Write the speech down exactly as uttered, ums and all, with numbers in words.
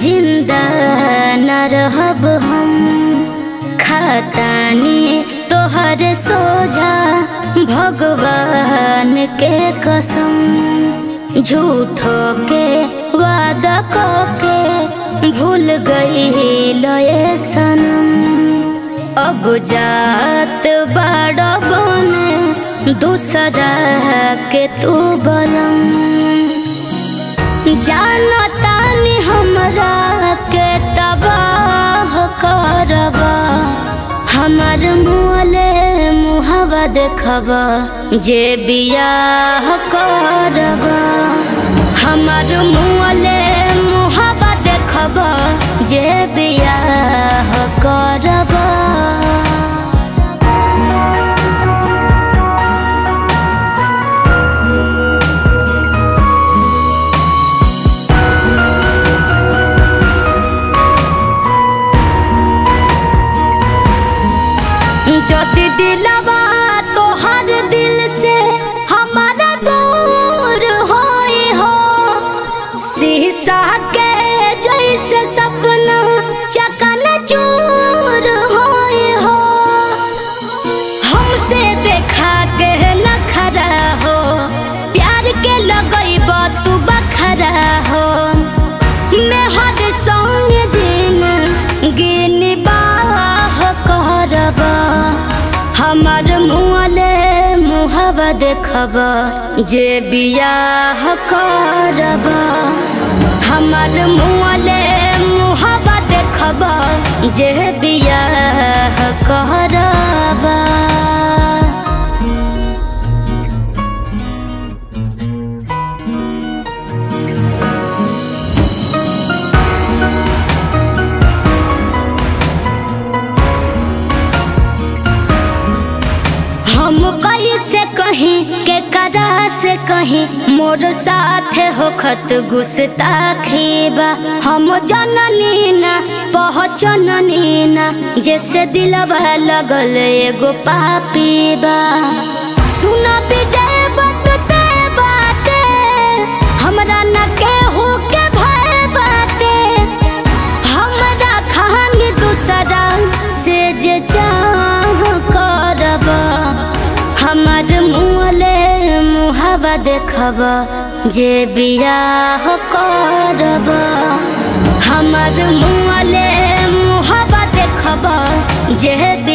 जिंदा न रहब हम खातानी तोहर सोझा भगवान के कसम। झूठो के वादा को के भूल गई लये सनम। अब जात बड़ बने दूसरा के तू बलम। जानता नहीं हमरा के तबाह करबा। हमार मुवले मुहवा देखब जे बियाह करबा। हमार मुवले मुहवा देखब जे बियाह करबा। ज्योति दिलवा तोहर दिल से हमारा दूर होई हो। शीशा के जैसे सपना चकनाचूर होई हो। हमसे देखा के नखरा हो। प्यार के लगइब तू बखरा हो। मैं हर संग जिन गिनी बाह करबा। हमार मुवले मुहवा देखब जे बियाह करबा। हमार मुवले मुहवा देखब जे बियाह करबा। कैसे कहीं के कदा से कहीं मोर साथ होखत गुस्सा खेबा। हम जननी ना पहचननी ना जैसे दिलवा लगल एगो पापीबा। सुना विजय बात ते बाते हमरा ना केहू के भय बाटे। हमरा खानी दूसरा से जे चाह करबा। हमार मुवले मुहवा देखब जे बियाह करबा। हमार मुवले मुहवा देखब जे